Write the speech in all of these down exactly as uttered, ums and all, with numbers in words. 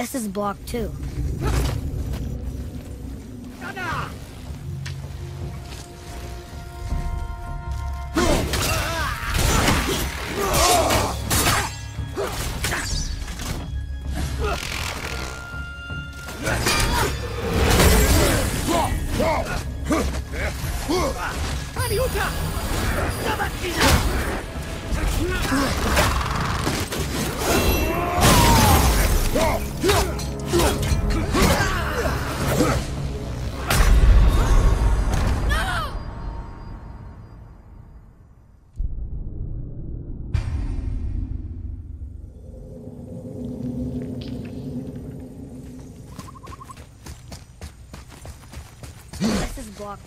This is blocked too.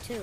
Too.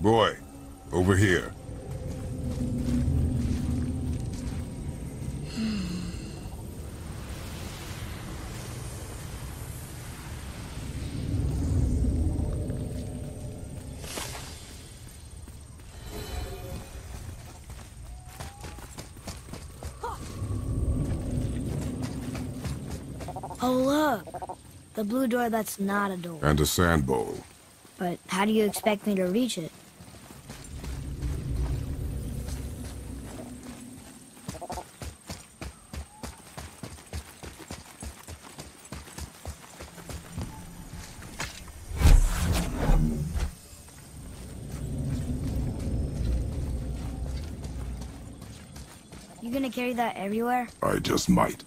Boy, over here. Oh, look! The blue door that's not a door. And a sand bowl. But how do you expect me to reach it? Carry that everywhere? I just might.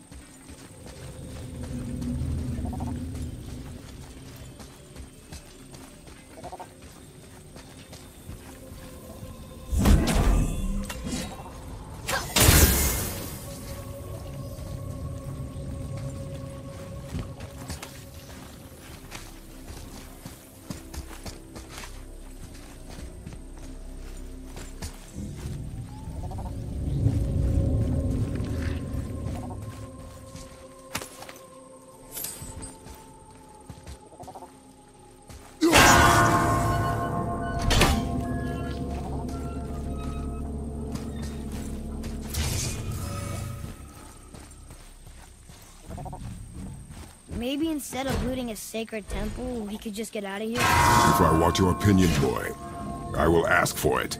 Maybe instead of looting a sacred temple, we could just get out of here? If I want your opinion, boy, I will ask for it.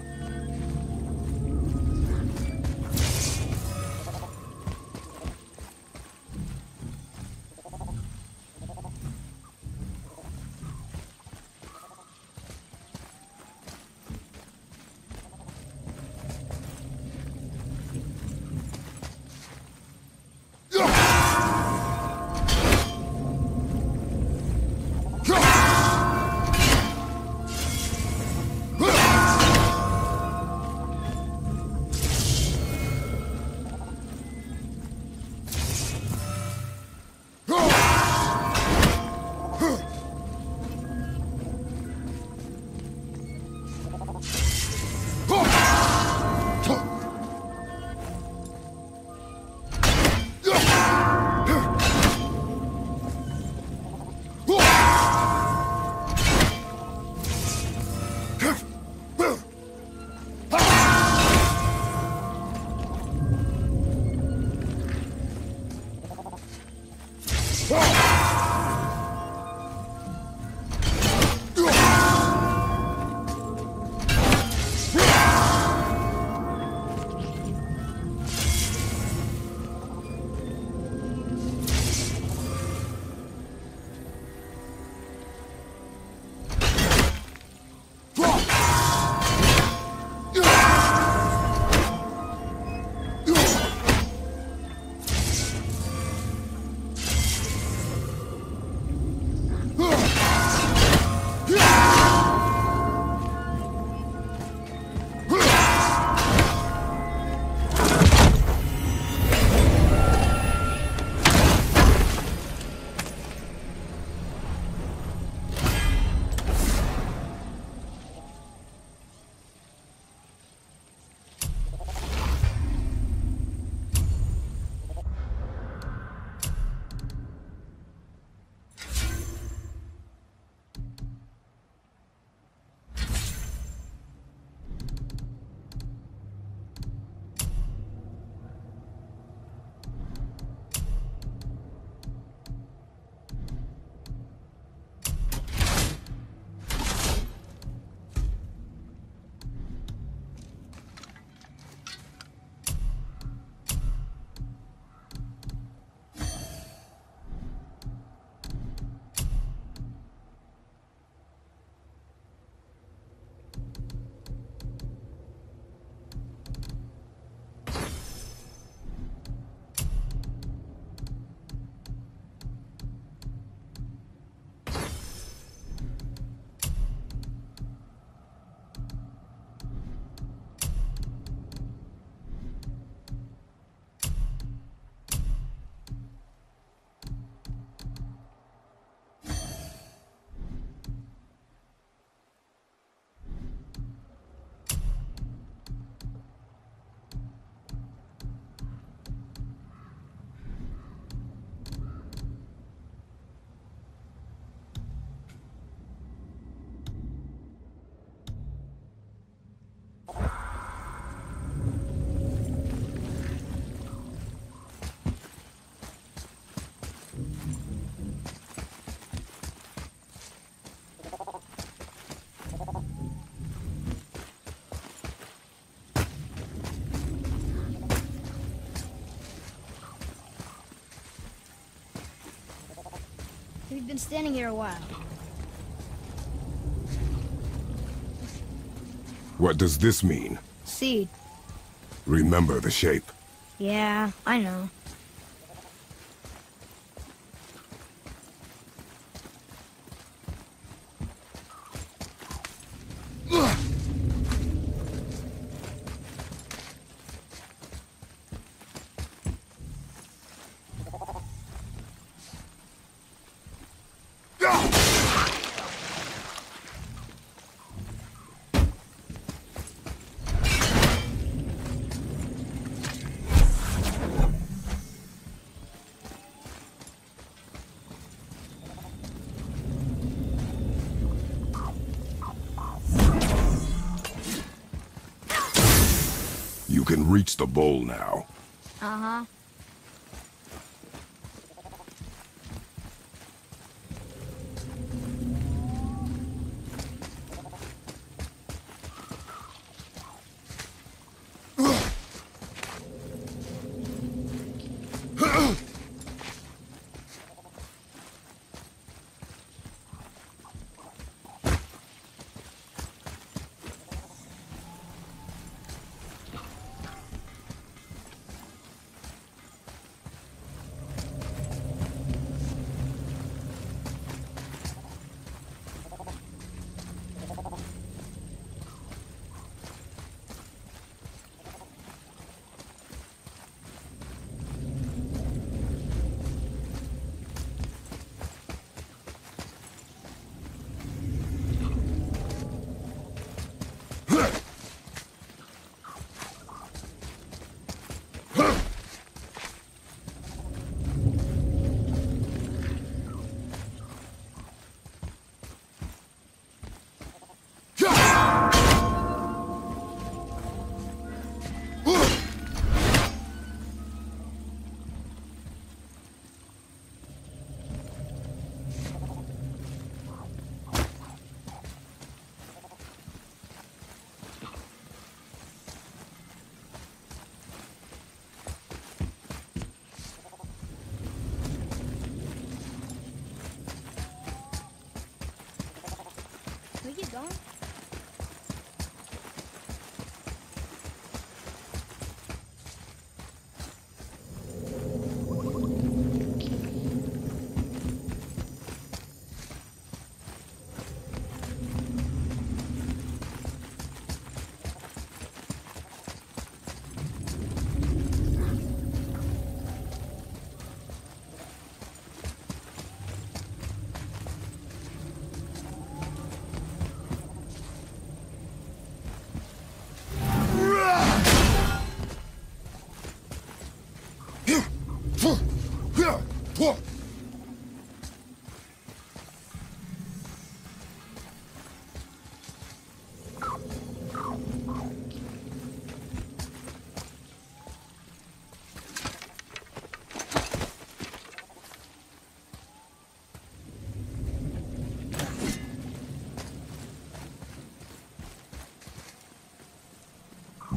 We've been standing here a while. What does this mean? Seed. Remember the shape. Yeah, I know. Reach the bowl now. Uh-huh.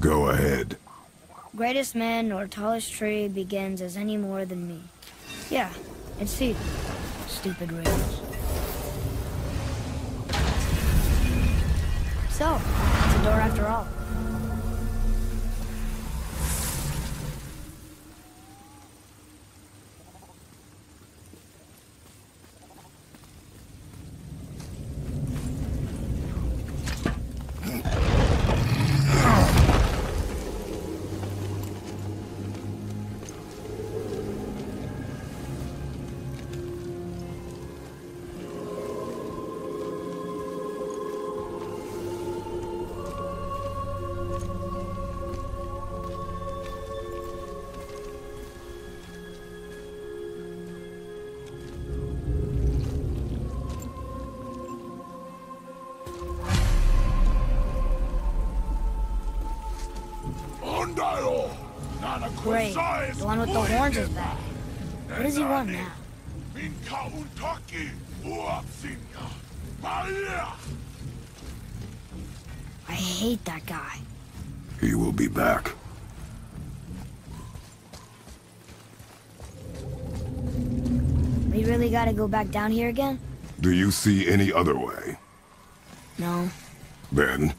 Go ahead. Greatest man or tallest tree begins as any more than me. Yeah, and see, stupid rails. So, it's a door after all. Great. The one with the horns is back. What does he want now? I hate that guy. He will be back. We really gotta go back down here again? Do you see any other way? No. Then?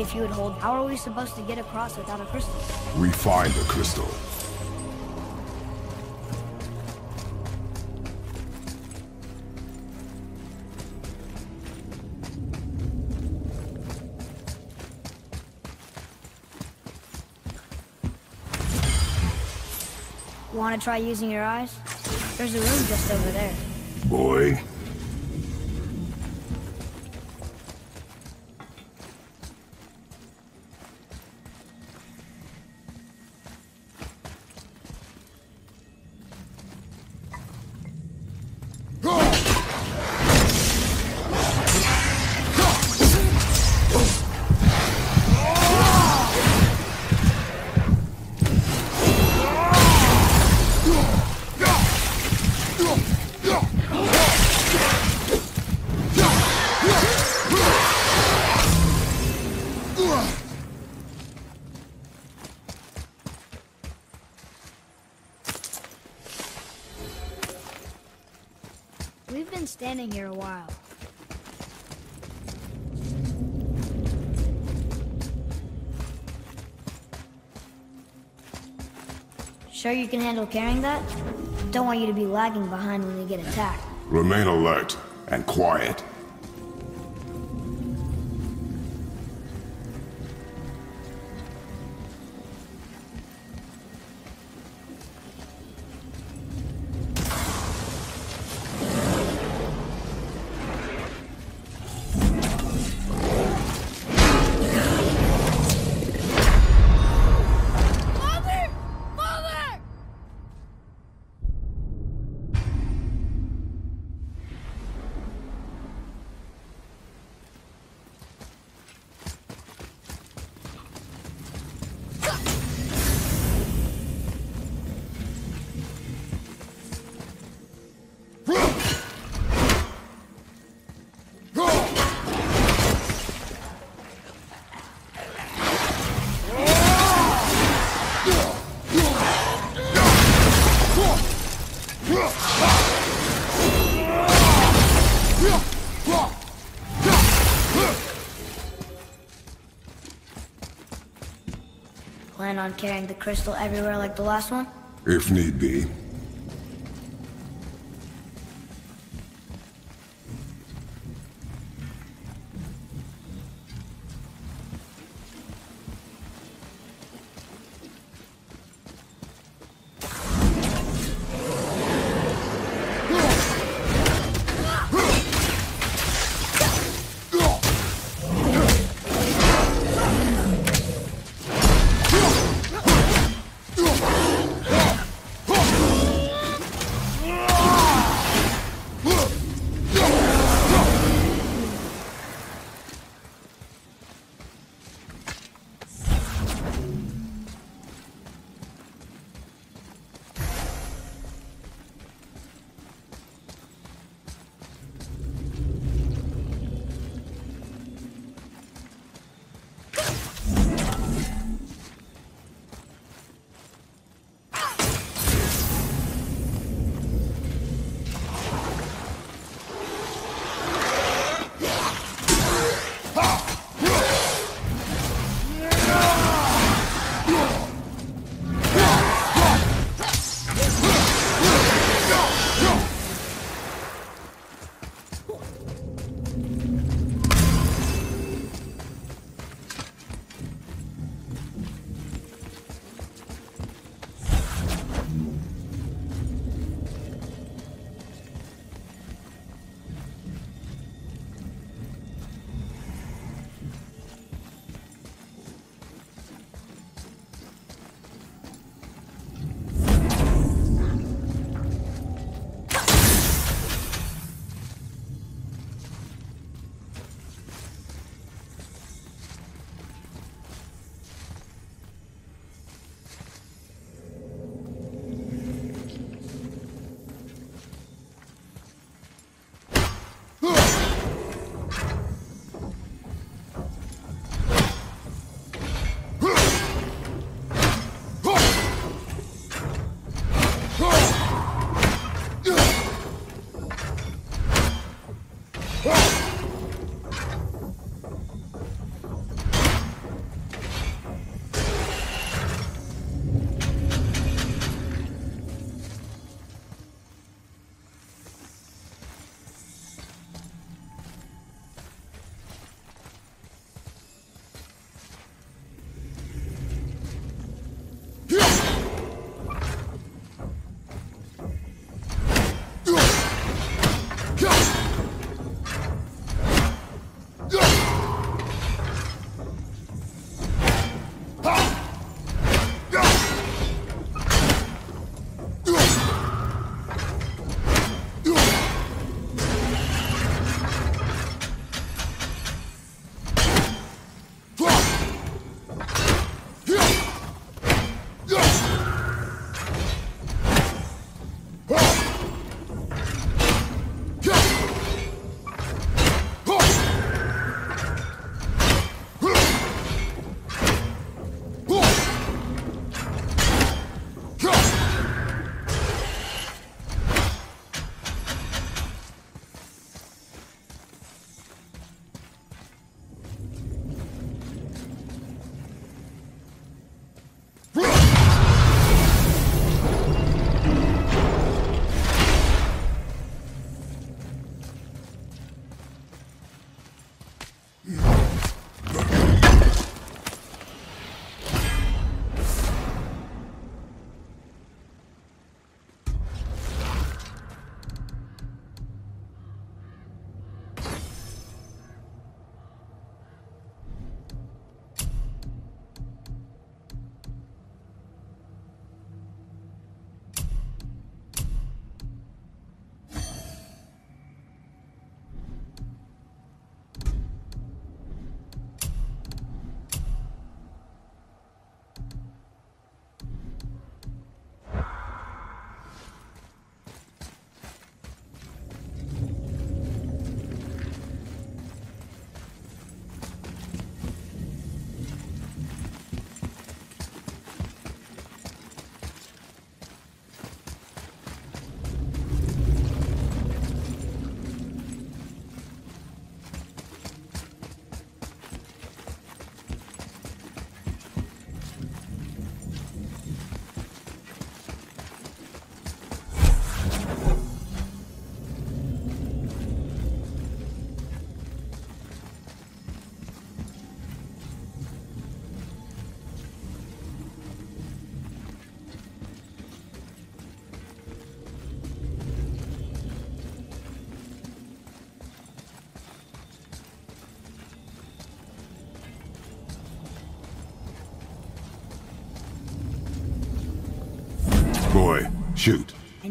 If you would hold, how are we supposed to get across without a crystal? We find a crystal. Want to try using your eyes? There's a room just over there. Boy. Standing here a while. Sure you can handle carrying that? Don't want you to be lagging behind when they get attacked. Remain alert and quiet. Plan on carrying the crystal everywhere like the last one? If need be.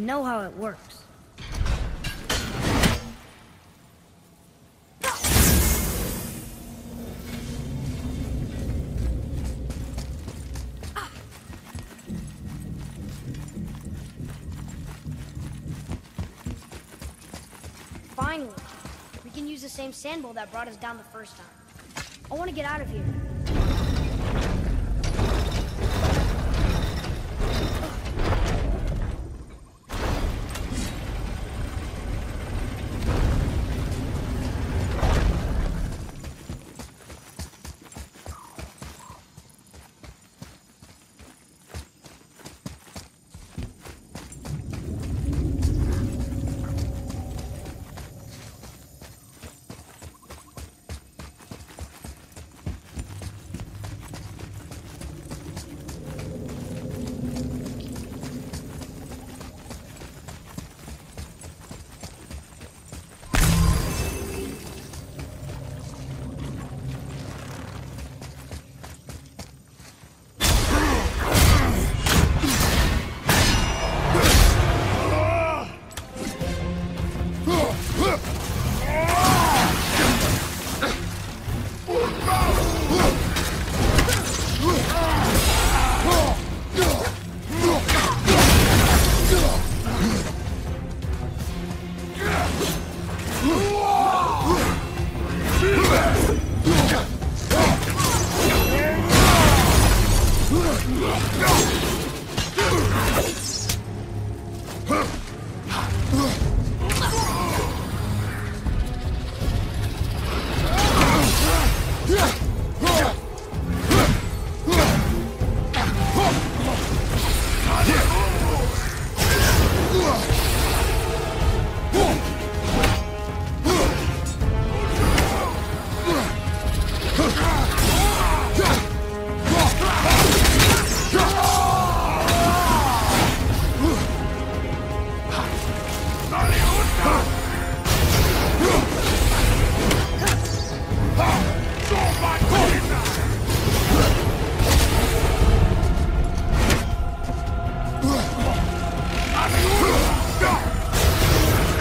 know how it works. Finally, we can use the same sand bowl that brought us down the first time. I want to get out of here.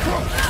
Come on.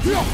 Oh!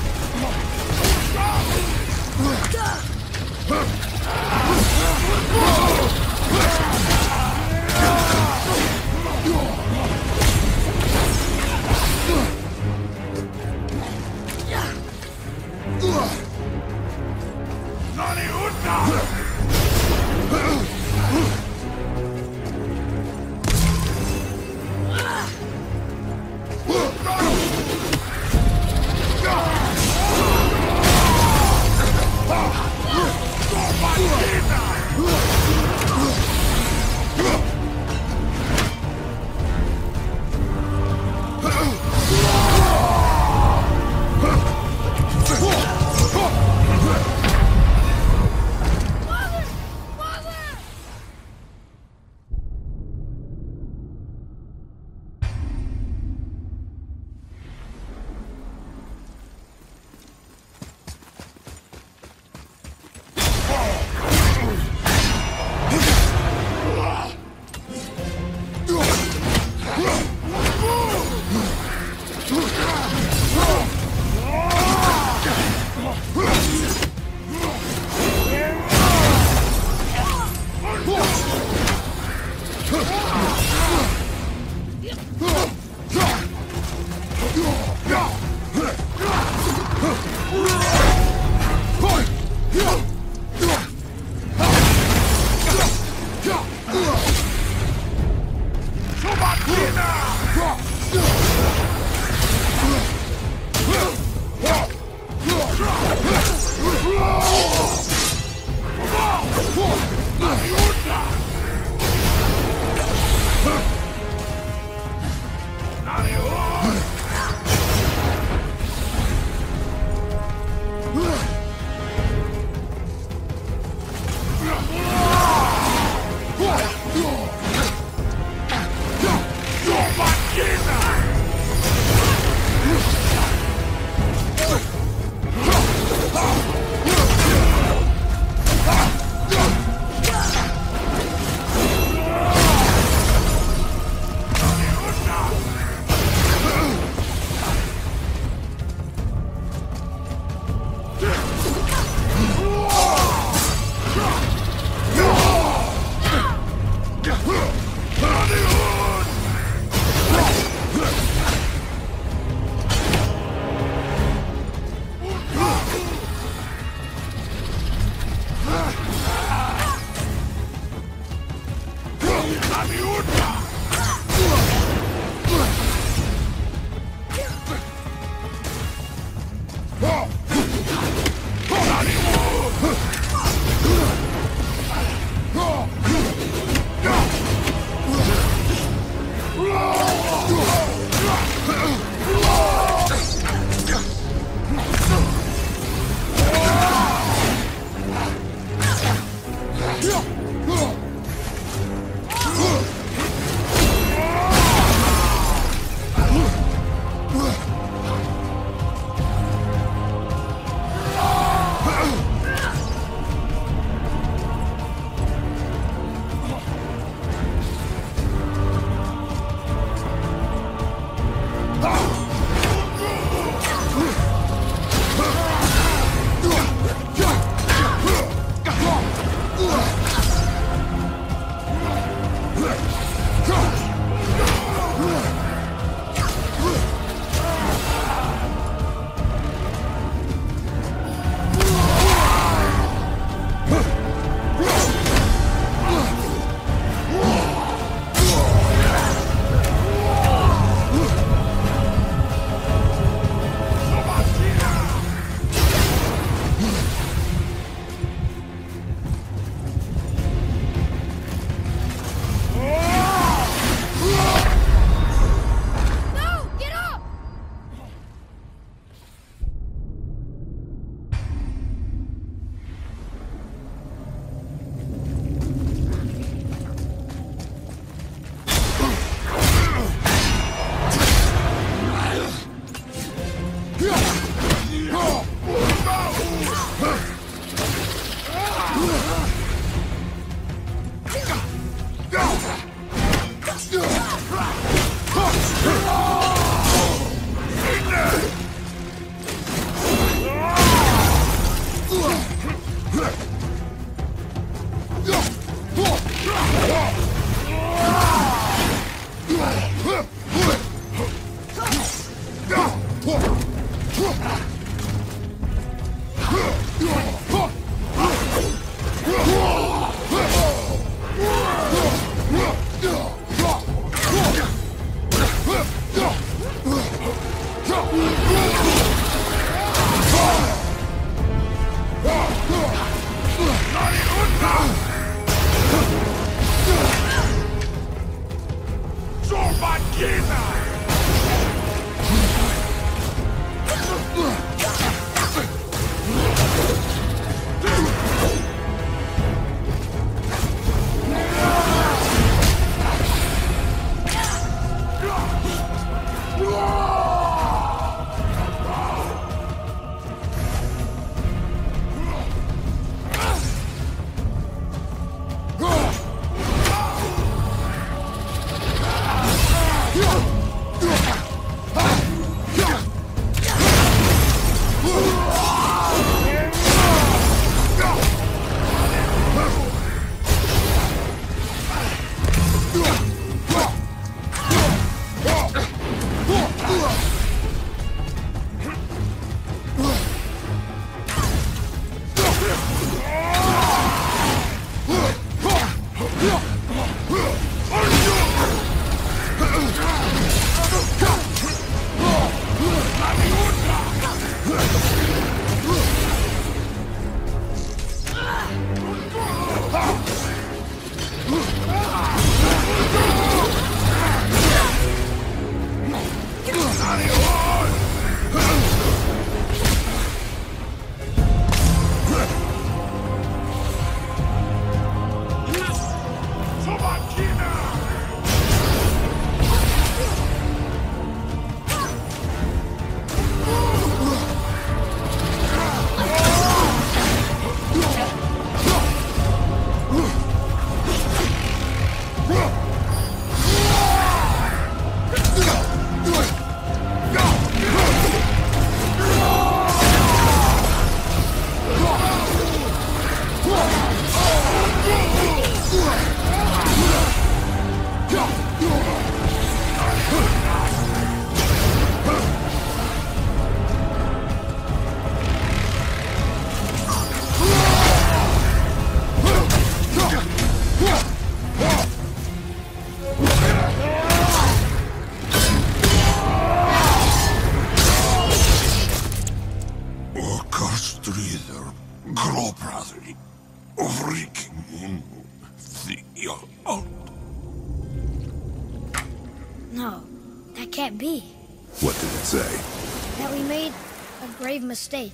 Mistake.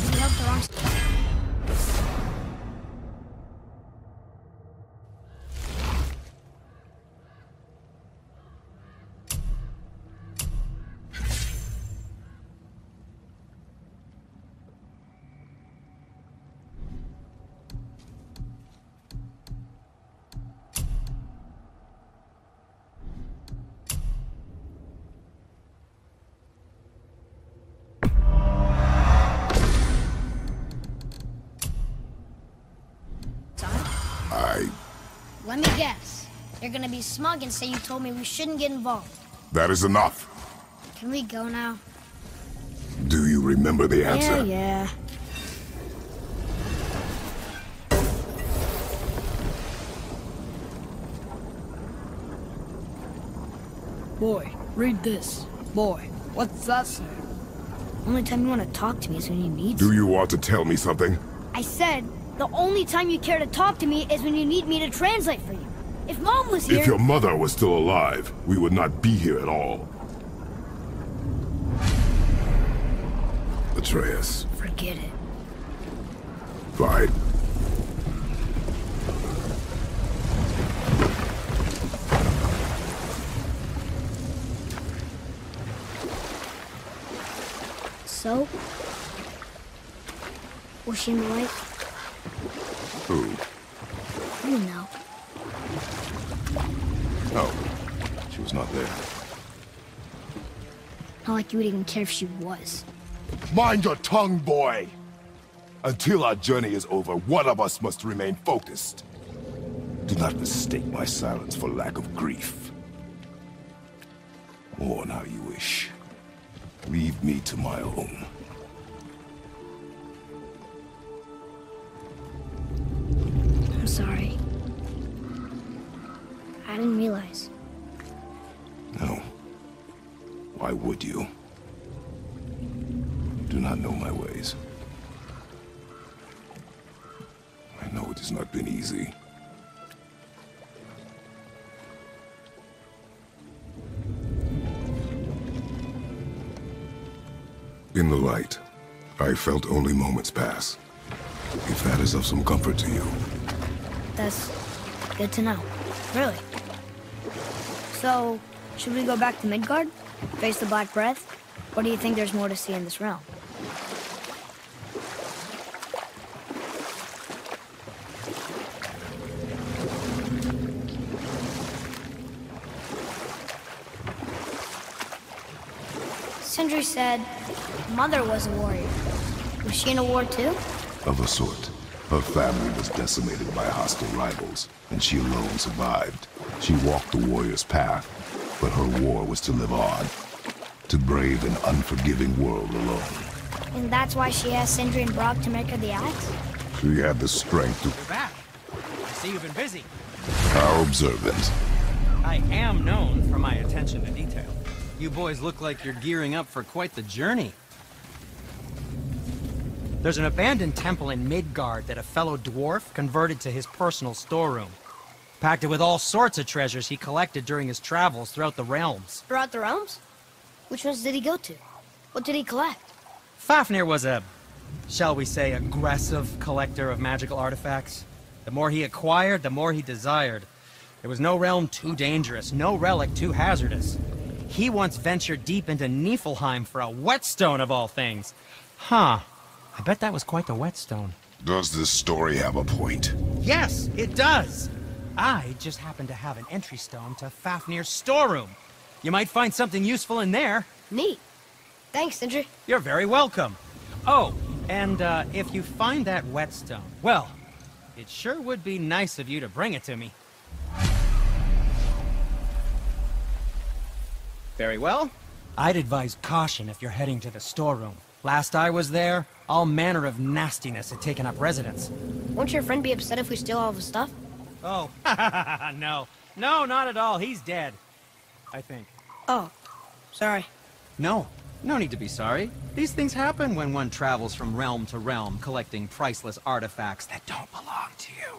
We left the wrong side. Let me guess. You're gonna be smug and say you told me we shouldn't get involved. That is enough. Can we go now? Do you remember the answer? Yeah, yeah. Boy, read this. Boy, what's that say? Only time you want to talk to me is when you need to. Do you want to tell me something? I said... the only time you care to talk to me is when you need me to translate for you. If Mom was here... If your mother was still alive, we would not be here at all. Atreus. Forget it. Fine. So? Was she in the light? Who? You know. No. She was not there. Not like you would even care if she was. Mind your tongue, boy! Until our journey is over, one of us must remain focused. Do not mistake my silence for lack of grief. Mourn how you wish. Leave me to my own. I'm sorry. I didn't realize. No. Why would you? You do not know my ways. I know it has not been easy. In the light, I felt only moments pass. If that is of some comfort to you. That's good to know. Really. So, should we go back to Midgard? Face the Black Breath? Or do you think there's more to see in this realm? Sindri said Mother was a warrior. Was she in a war too? Of a sort. Her family was decimated by hostile rivals, and she alone survived. She walked the warrior's path, but her war was to live on, to brave an unforgiving world alone. And that's why she asked Sindri and Brok to make her the axe? She had the strength to... You're back. I see you've been busy. How observant. I am known for my attention to detail. You boys look like you're gearing up for quite the journey. There's an abandoned temple in Midgard that a fellow dwarf converted to his personal storeroom. Packed it with all sorts of treasures he collected during his travels throughout the realms. Throughout the realms? Which ones did he go to? What did he collect? Fafnir was a, shall we say, aggressive collector of magical artifacts. The more he acquired, the more he desired. There was no realm too dangerous, no relic too hazardous. He once ventured deep into Niflheim for a whetstone of all things. Huh. I bet that was quite the whetstone. Does this story have a point? Yes, it does! I just happen to have an entry stone to Fafnir's storeroom. You might find something useful in there. Neat. Thanks, Sindri. You're very welcome. Oh, and uh, if you find that whetstone, well, it sure would be nice of you to bring it to me. Very well. I'd advise caution if you're heading to the storeroom. Last I was there, all manner of nastiness had taken up residence. Won't your friend be upset if we steal all of his stuff? Oh, no. No, not at all. He's dead. I think. Oh, sorry. No. No need to be sorry. These things happen when one travels from realm to realm, collecting priceless artifacts that don't belong to you.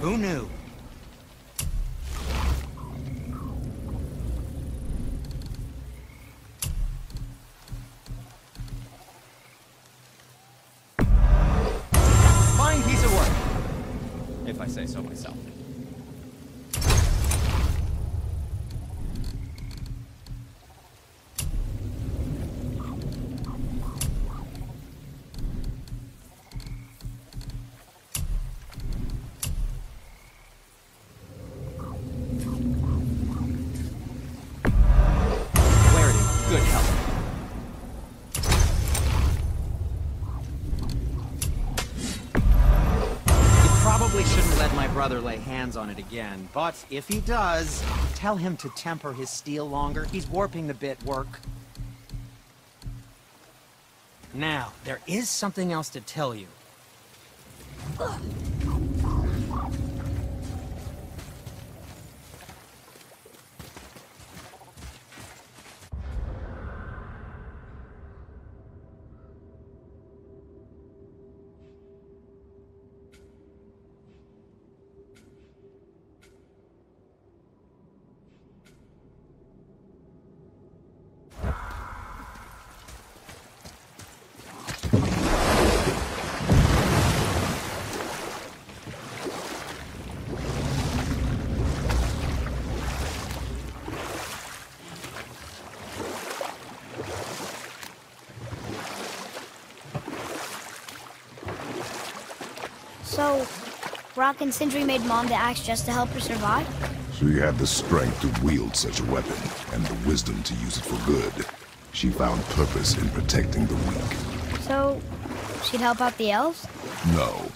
Who knew? Fine piece of work, if I say so myself. Brother lay hands on it again, but if he does, tell him to temper his steel longer. He's warping the bit work. Now, there is something else to tell you. Ugh. Brok and Sindri made Mom the axe just to help her survive? She had the strength to wield such a weapon, and the wisdom to use it for good. She found purpose in protecting the weak. So, she'd help out the elves? No.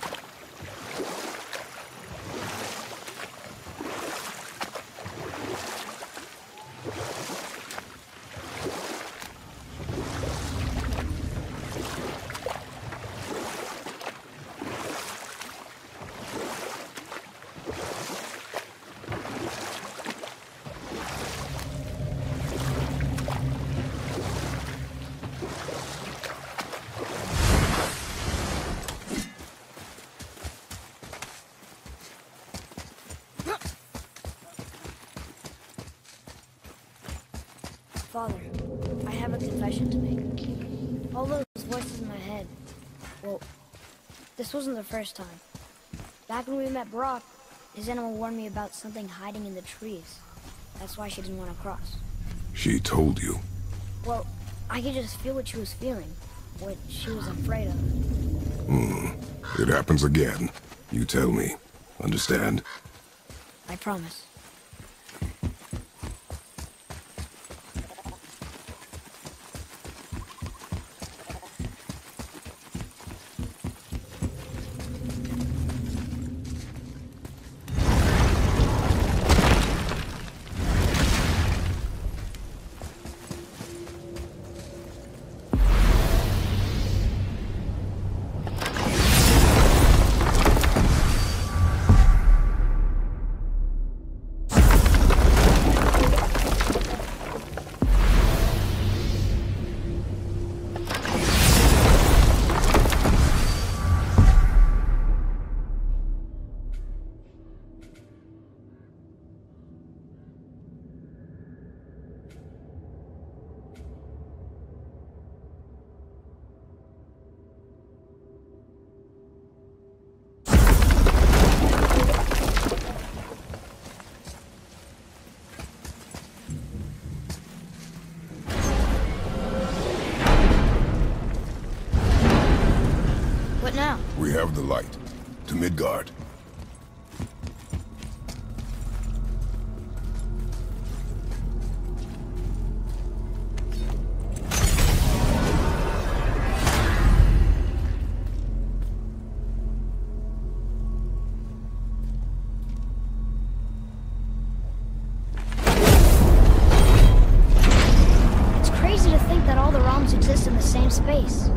Father, I have a confession to make. All those voices in my head... Well, this wasn't the first time. Back when we met Brok, his animal warned me about something hiding in the trees. That's why she didn't want to cross. She told you? Well, I could just feel what she was feeling. What she was afraid of. Hmm. It happens again. You tell me. Understand? I promise. We have the light. To Midgard. It's crazy to think that all the realms exist in the same space,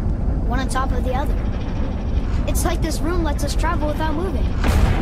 one on top of the other. It's like this room lets us travel without moving.